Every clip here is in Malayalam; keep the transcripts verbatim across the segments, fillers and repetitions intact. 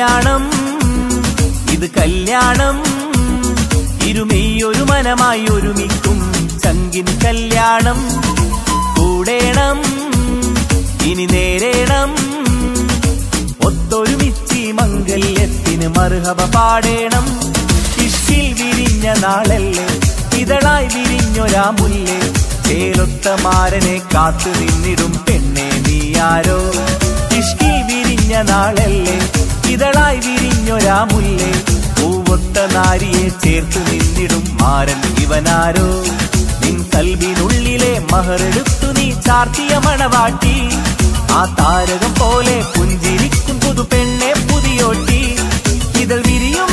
കല്യാണം ഇത് കല്യാണം ഇരുമയൊരു മനമായി ഒരുമിക്കും സംഗീൻ കല്യാണം കൂടേണം ഇനി നേരേണം ഒത്തൊരുമിച്ച് മംഗല്യത്തിന് മർഹബ പാടേണം ഇഷ്കിൽ വിരിഞ്ഞ നാളല്ലേ ഇതളായി വിരിഞ്ഞൊരാ മുല്ലേ ചേലൊത്തമാരനെ കാത്തു നിന്നിടും പെണ്ണെ നീയാരോ ഇഷ്കിൽ വിരിഞ്ഞ നാളല്ലേ ഇതളായി വിരിഞ്ഞൊരാ മുല്ലേ പൂവൊത്ത നാരിയെ ചേർത്ത് നിന്നിടും മാരൻ ഇവനാരോ നിൻ കൽബിനുള്ളിലെ മഹറെടുത്തു നീ ചാർത്തിയ മണവാട്ടി ആ താരകം പോലെ പുഞ്ചിരിക്കും പുതു പെണ്ണെ പുതിയോട്ടി ഇതൾ വിരിയും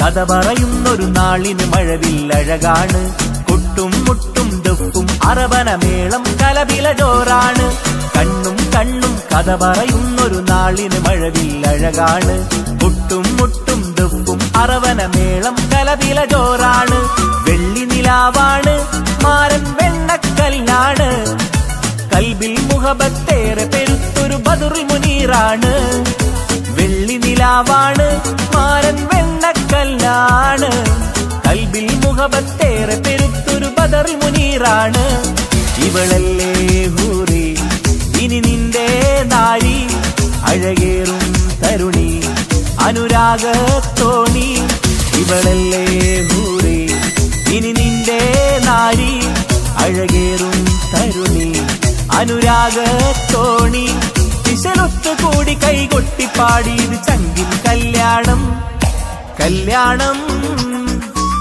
കഥ പറയുന്നൊരു നാളിന് മഴവില്ലഴകാണ് കൊട്ടും മുട്ടും ദുഃഖും അറബനമേളം കലപില ജോറാണ് കണ്ണും കണ്ണും കഥ പറയുന്നൊരു നാളിന് മഴവില്ലഴകാണ് കൊട്ടും മുട്ടും ദുഃഖും അറബനമേളം കലപില ജോറാണ് വെള്ളി നിലാവാണ് മാരൻ വെണ്ണക്കല്ലാണ് കൽബിൽ മുഹബത്തേറെ പെരുത്തൊരു ബദറുൽ മുനീറാണ് വെള്ളി നിലാവാണ് മാരൻ ാണ് കൽബിൽ മുഹബത്തേറെ പെരുത്തൊരു ബദറുൽ മുനീറാണ് ഇവളല്ലേ ഹൂറി ഇനി നിന്റെ നാരി അഴകേറും തരുണി അനുരാഗത്തോണി ഇവളല്ലേ ഹൂറി ഇനി നിന്റെ നാരി അഴകേറും തരുണി അനുരാഗത്തോണി വിശലൊത്തു കൂടി കൈകൊട്ടിപ്പാടി ഇത് ചങ്കിൻ കല്യാണം കല്യാണം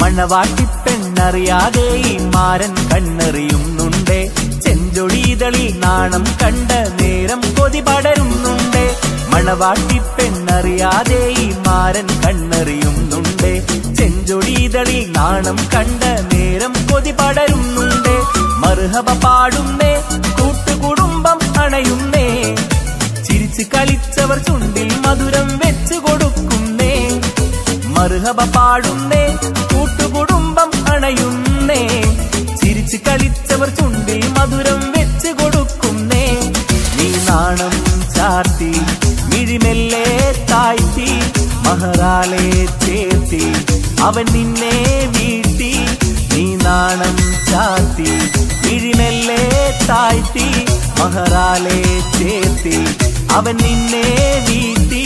മണവാട്ടിപ്പെണ്ണറിയാതെ ഈ മാരൻ കണ്ണെറിയുന്നുണ്ടേ ചെഞ്ചൊടിതളിൽ നാണം കണ്ട നേരം കൊതി പടരുന്നുണ്ടേ മണവാട്ടിപ്പെണ്ണറിയാതെ ഈ മാരൻ കണ്ണെറിയുന്നുണ്ടേ ചെഞ്ചൊടിതളിൽ നാണം കണ്ട നേരം കൊതി പടരുന്നുണ്ടേ മർഹബ പാടുന്നേ കൂട്ടുകുടുംബം അണയുന്നേ ചിരിച്ചു കളിച്ചവർ ചുണ്ടിൽ മധുരം വെച്ചു കൊടുക്കുന്നേ മർഹബ പാടുന്നേ കുടുംബം അണയുന്നേ ചിരിച്ചു കളിച്ചവർ ചുണ്ടിൽ മധുരം വെച്ചു കൊടുക്കുന്നേ നീ നാണം ചാർത്തി മിഴിമെല്ലെ താഴ്ത്തി മഹറാലെ ചേർത്തി അവൻ നിന്നെ വീഴ്ത്തി നീ നാണം ചാർത്തി മിഴിമെല്ലെ താഴ്ത്തി മഹറാലെ ചേർത്തി അവൻ നിന്നെ വീഴ്ത്തി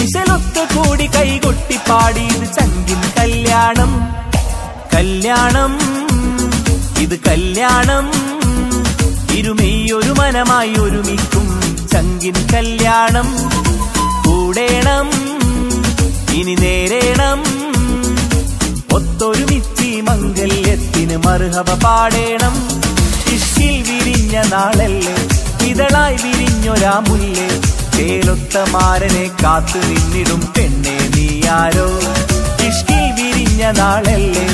വിശലൊക്കെ കൂടി കൈകൊട്ടിപ്പാടി ഇത് ചങ്കിൻ കല്യാണം കല്യാണം ഇത് കല്യാണം ഇരുമയൊരു മനമായി ഒരുമിക്കും ചങ്കിൻ കല്യാണം കൂടേണം ഇനി നേരേണം ഒത്തൊരുമിച്ച് മംഗല്യത്തിന് മർഹബ പാടേണം ഇഷ്കിൽ വിരിഞ്ഞ നാളല്ലേ ഇതളായി വിരിഞ്ഞൊരാ മുല്ലേ ചേലൊത്ത മാരനെ കാത്തു നിന്നിടും പെണ്ണെ നീയാരോ ഇഷ്കിൽ വിരിഞ്ഞ നാളല്ലേ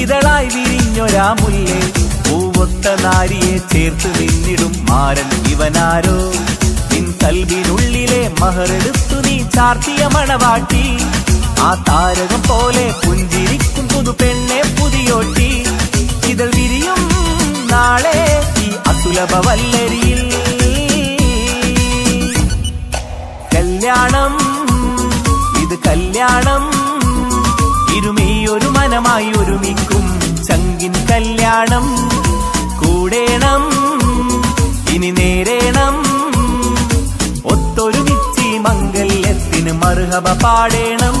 ഇതളായി വിരിഞ്ഞൊരാ മുല്ലേ പൂവൊത്ത നാരിയെ ചേർത്ത് നിന്നിടും മാരൻ ഇവനാരോ നിൻ കൽബിനുള്ളിലെ മഹറെടുത്തു നീ ചാർത്തിയ മണവാട്ടി ആ താരകം പോലെ പുഞ്ചിരിക്കും പുതു പെണ്ണെ പുതിയോട്ടി ഇതൾ വിരിയും നാളെ ഈ അസുലഭവല്ലരിയിൽ. കല്യാണം ഇത് കല്യാണം, ഇരുമീ ഒരു മനമായി ഒരുമിക്കും സംഗിൻ കല്യാണം. കൂടേണം ഇനി നേരേണം, ഒത്തൊരുമിച്ച് മംഗല്യത്തിന് മർഹബ പാടേണം.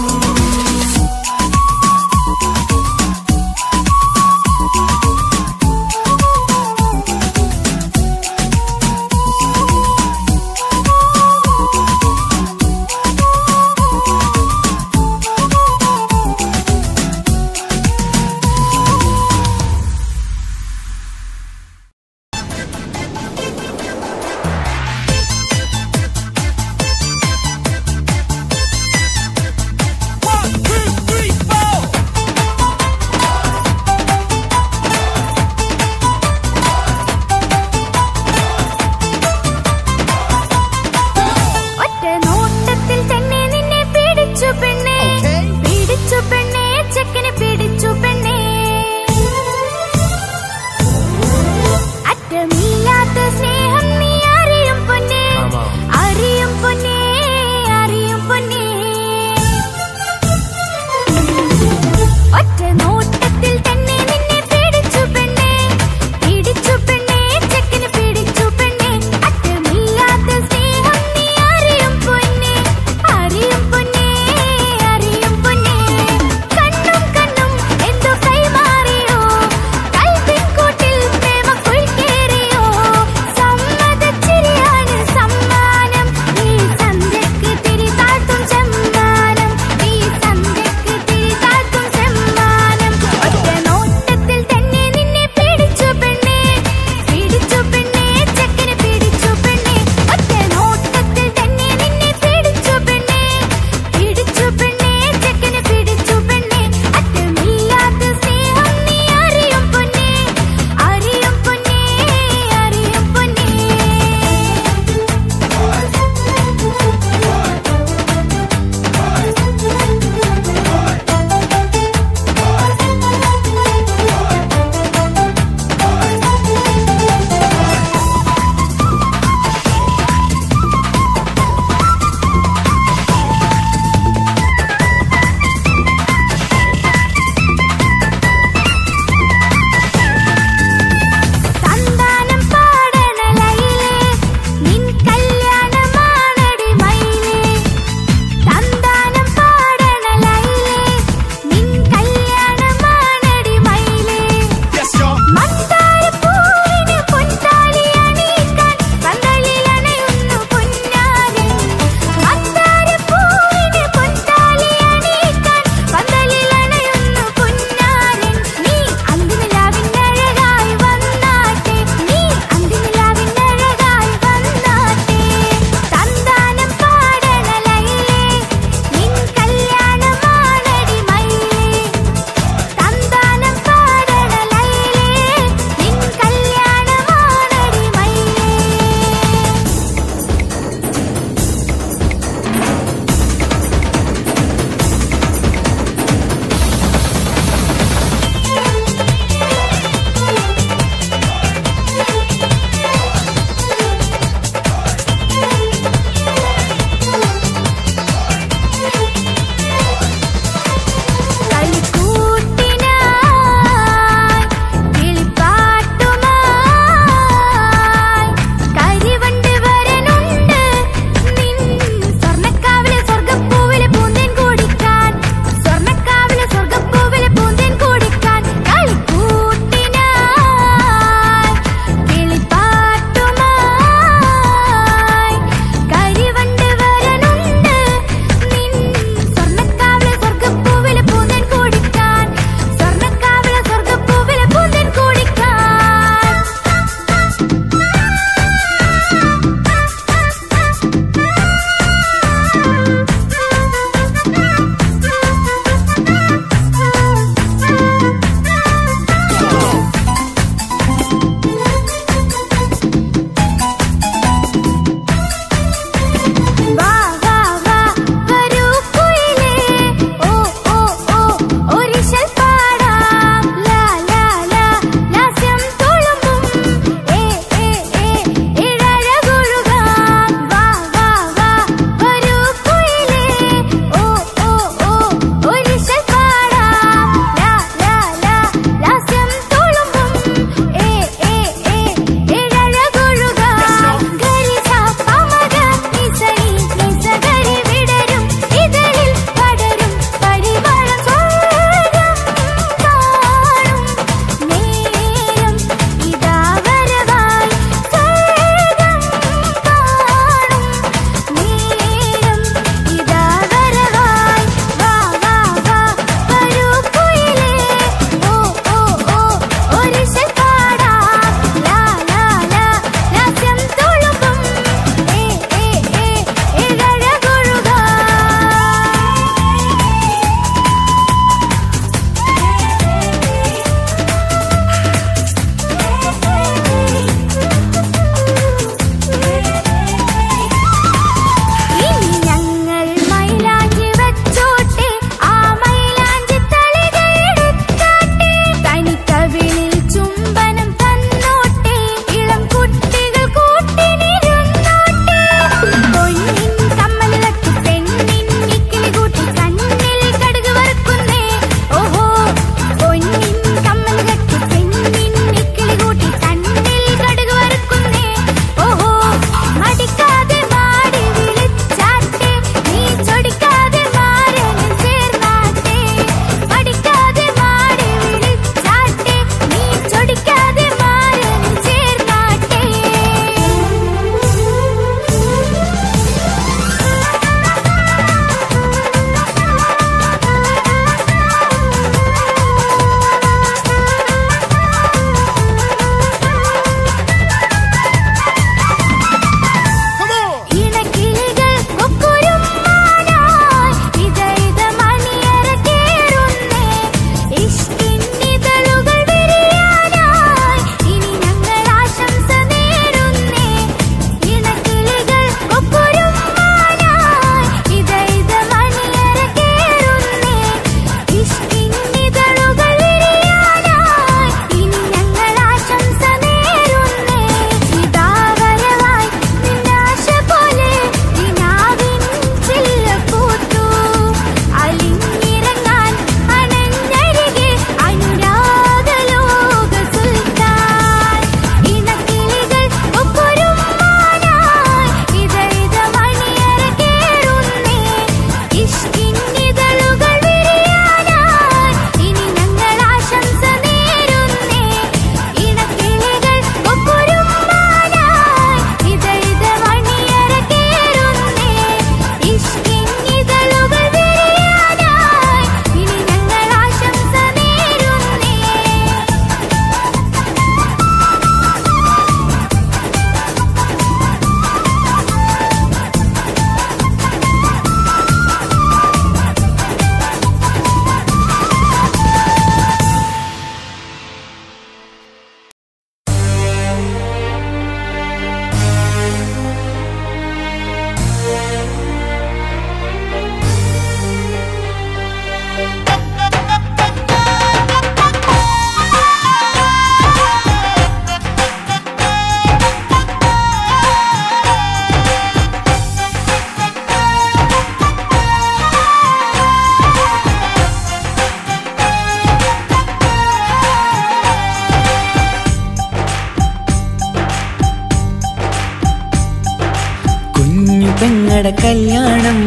പെണ്ണട കല്യാണം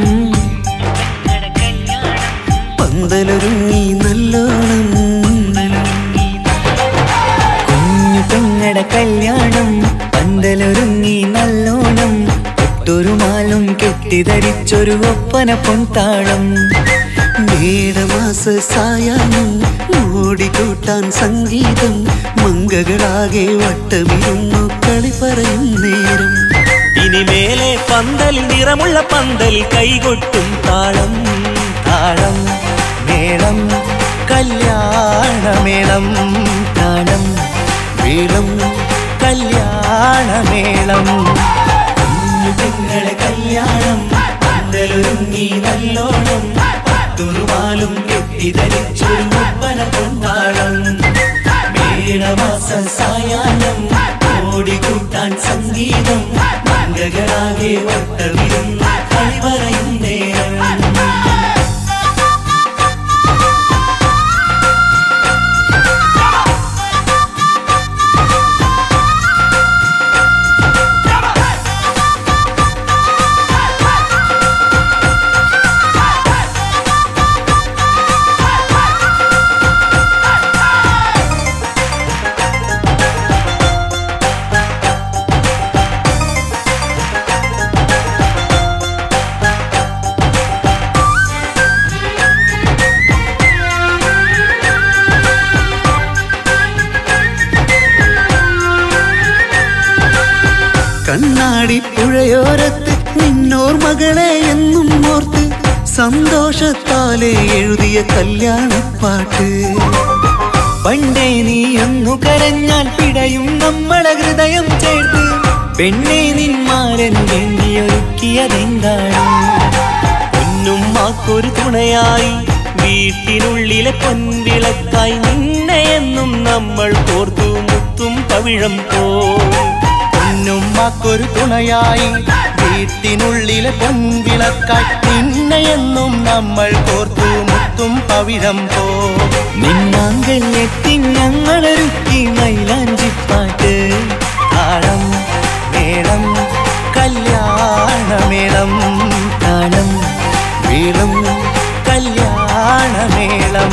പന്തലൊരുങ്ങി നല്ലോണം കുഞ്ഞു പെണ്ണട കല്യാണം പന്തലൊരുങ്ങി നല്ലോണം ഒട്ടൊരു മാലും കെട്ടിധരിച്ചൊരു ഒപ്പന പൊൻതാളം വേദമാസ സായാഹ്നം ഓടിക്കൂട്ടാൻ സംഗീതം മംഗകളാകെ വട്ടമിരുന്നു കളി പറയും നേരം ഇനി മേലെ പന്തൽ നിറമുള്ള പന്തൽ കൈകൊട്ടും താളം താളം മേളം കല്യാണമേളം താളം വേളം കല്യാണമേളം പെങ്ങളെ കല്യാണം പന്തലൊരുങ്ങി നല്ലോണം തുരുവാലും കെട്ടിധരിച്ചൊരു ഒപ്പന പൊൻതാളം മേളമാസ സായാഹ്നം ഓടിക്കൂട്ടാൻ സംഗീതം മംഗകളാകെ വട്ടമിടും കളി പറയും നേരം പുഴയോരത്ത് നിന്നോർ മകളെ എന്നും ഓർത്ത് സന്തോഷത്താലെ എഴുതിയ കല്യാണപ്പാട്ട് പണ്ടേ നീ എന്നു കരഞ്ഞാൽ പിടയും നമ്മളെ ഹൃദയം ചേർത്ത് പെണ്ണെ നിന്മാരൻ വേണ്ടിയൊരുക്കിയതെന്താണ് ഒന്നും മാക്കൊരു തുണയായി വീട്ടിനുള്ളിലെ പൊൻവിളക്കായി നിന്നെ എന്നും നമ്മൾ കോർത്തു മുത്തും പവിഴം പോ ൊരു തുണയായി വീട്ടിനുള്ളിലെ പൊൻവിളക്കായി നിന്നെയെന്നും നമ്മൾ കോർത്തു മുത്തും പവിഴം പോ നിന്നാങ്കല്യത്തിൻ ഞങ്ങളൊരുക്കി മൈലാഞ്ചിപ്പാട്ട് താളം മേളം കല്യാണമേളം താളം വേളം കല്യാണമേളം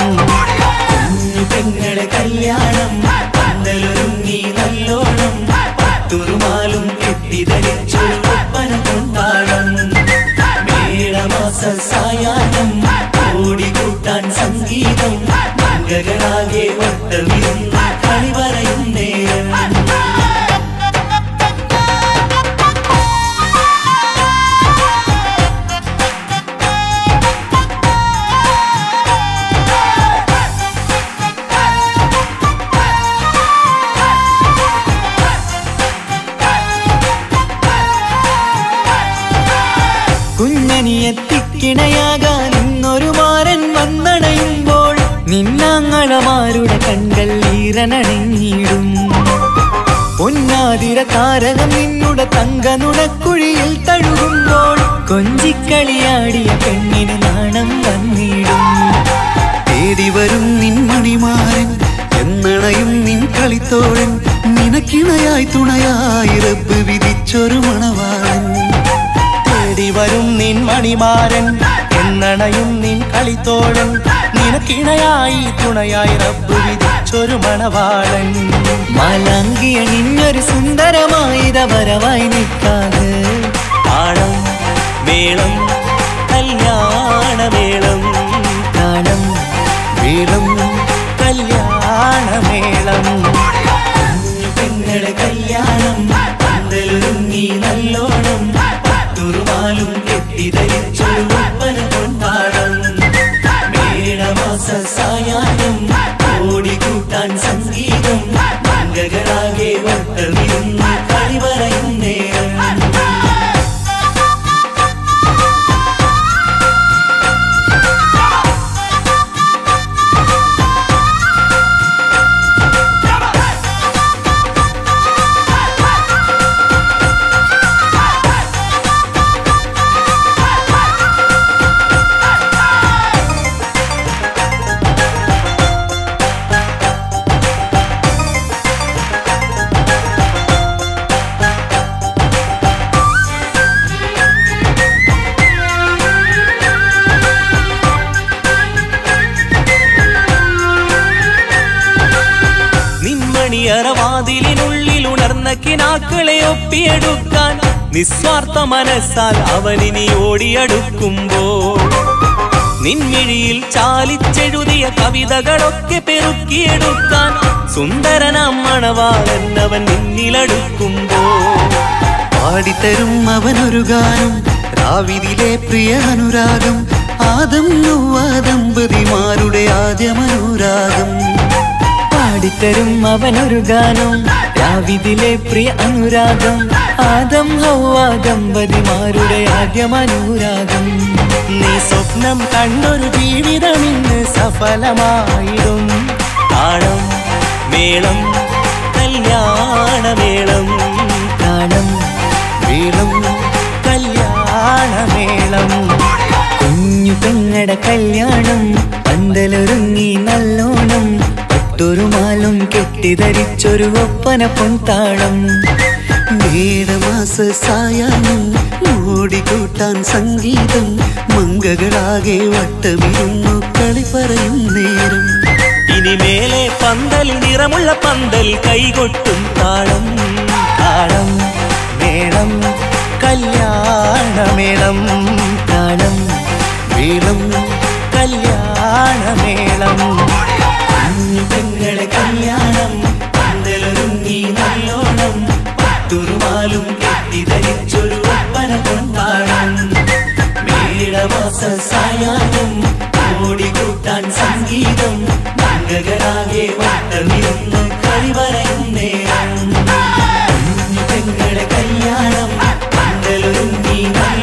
പെങ്ങളെ കല്യാണം പന്തലൊരുങ്ങി നല്ലോണം തുരുമാലും കെട്ടിധരിച്ചൊരു ഒപ്പന പൊൻതാളം മേളമാസ സായാഹ്നം ഓടിക്കൂട്ടാൻ സംഗീതം മംഗകളാകെ വട്ടമിരുന്ന കളി പറയും നേരം യാകാൻ ഇന്നൊരു മാരൻ വന്നണയുമ്പോൾ നിന്നങ്ങളമാരുടെ കൺകൾ ഈരനണങ്ങിയിടും പൊന്നാതിര താരകം നിന്നുടെ തങ്കനുടക്കുഴിയിൽ തഴുകുമ്പോൾ കൊഞ്ചിക്കളിയാടിയ പെണ്ണിന് നാണം വന്നിടും തേടി വരും നിൻമണിമാരൻ എന്നണയും നിൻ കളിത്തോഴൻ നിനക്കിണയായി തുണയായി റബ്ബ് വിധിച്ചൊരു മണവാളൻ വരും നിൻ മണിമാരൻ എന്നണയും നിൻ കളിത്തോഴൻ നിനക്കിണയായി തുണയായി റബ്ബ് വിധിച്ചൊരു മണവാളൻ മാലാങ്കിയ നിന്നൊരു സുന്ദരമായിതവരവായി നിൽക്കാതെ താളം വേളം കല്യാണമേളം താളം വേളം കല്യാണമേളം പെങ്ങളെ കല്യാണം പന്തലൊരുങ്ങി നല്ലോണം തുരുമാലും കെട്ടിധരിച്ചൊരു ഒപ്പന പൊൻതാളം മേളമാസ സായാഹ്നം ഓടിക്കൂട്ടാൻ സംഗീതം മംഗകളാകെ വട്ടമിരുന്ന കളി പറയും നേരം വാതിലിനുള്ളിൽ ഉണർന്ന കിനാക്കളെ ഒപ്പിയെടുക്കാൻ നിസ്വാർത്ഥ മനസ്സാൽ അവനിനി ഓടിയടുക്കുമ്പോൾ നിൻമിഴിയിൽ ചാലിച്ചെഴുതിയ കവിതകളൊക്കെ പെറുക്കിയെടുക്കാൻ സുന്ദരനാം മണവാളൻ അവൻ നിന്നിലടുക്കുമ്പോൾ പാടിത്തരും അവനൊരു ഗാനം, രാവിലെ പ്രിയ അനുരാഗം, ആദം ഹവ്വാ ദമ്പതിമാരുടെ ആദ്യമനുരാഗം. പാടിത്തരും അവനൊരു ഗാനം, രാവിലെ പ്രിയ അനുരാഗം, ആദം ഹവ്വാ ദമ്പതിമാരുടെ ആദ്യമനുരാഗം. നീ സ്വപ്നം കണ്ടൊരു ജീവിതം ഇന്ന് സഫലമായിടും. താളം മേളം കല്യാണമേളം, താളം മേളം കല്യാണമേളം. കുഞ്ഞു പെങ്ങട കല്യാണം പന്തലൊരുങ്ങി നല്ലോണം, പട്ടൊരു മാലും കെട്ടിധരിച്ചൊരു ഒപ്പന പൊൻതാളം. മേടമാസ സായാഹ്നം ഓടിക്കൂട്ടാൻ സംഗീതം, മംഗകളാകെ വട്ടമിരുന്നു കളി പറയും നേരം. ഇനിമേലെ പന്തൽ നിറമുള്ള പന്തൽ കൈകൊട്ടും താളം, താളം മേളം കല്യാണമേളം, താളം മേളം കല്യാണമേളം. കുഞ്ഞുങ്ങളെ കല്യാണം പന്തലൊരുങ്ങി നല്ലോണം, തുരുമാലും കെട്ടിധരിച്ചൊരു ഒപ്പന കൊണ്ടാടും. മേടമാസ സായാഹ്നം ഓടിക്കൂട്ടാൻ സംഗീതം, മംഗകളാകെ വട്ടമിരുന്ന് കളി പറയും നേരം. പെങ്ങളെ കല്യാണം പന്തലൊരുങ്ങി